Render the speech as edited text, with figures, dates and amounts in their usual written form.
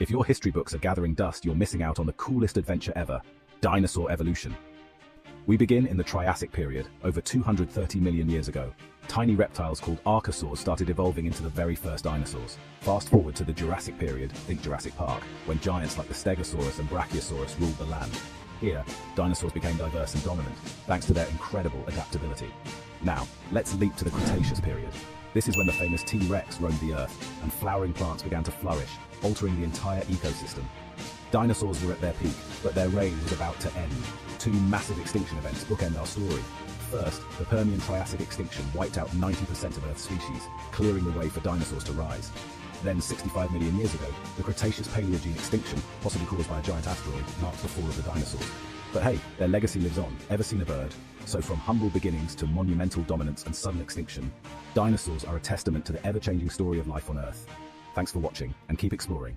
If your history books are gathering dust, you're missing out on the coolest adventure ever, dinosaur evolution. We begin in the Triassic period, over 230 million years ago. Tiny reptiles called archosaurs started evolving into the very first dinosaurs. Fast forward to the Jurassic period, think Jurassic Park, when giants like the Stegosaurus and Brachiosaurus ruled the land. Here, dinosaurs became diverse and dominant, thanks to their incredible adaptability. Now, let's leap to the Cretaceous period. This is when the famous T-Rex roamed the earth, and flowering plants began to flourish, altering the entire ecosystem. Dinosaurs were at their peak, but their reign was about to end. Two massive extinction events bookend our story. First, the Permian-Triassic extinction wiped out 90% of Earth's species, clearing the way for dinosaurs to rise. Then, 65 million years ago, the Cretaceous-Paleogene extinction, possibly caused by a giant asteroid, marked the fall of the dinosaurs. But hey, their legacy lives on. Ever seen a bird? So from humble beginnings to monumental dominance and sudden extinction, dinosaurs are a testament to the ever-changing story of life on Earth. Thanks for watching, and keep exploring.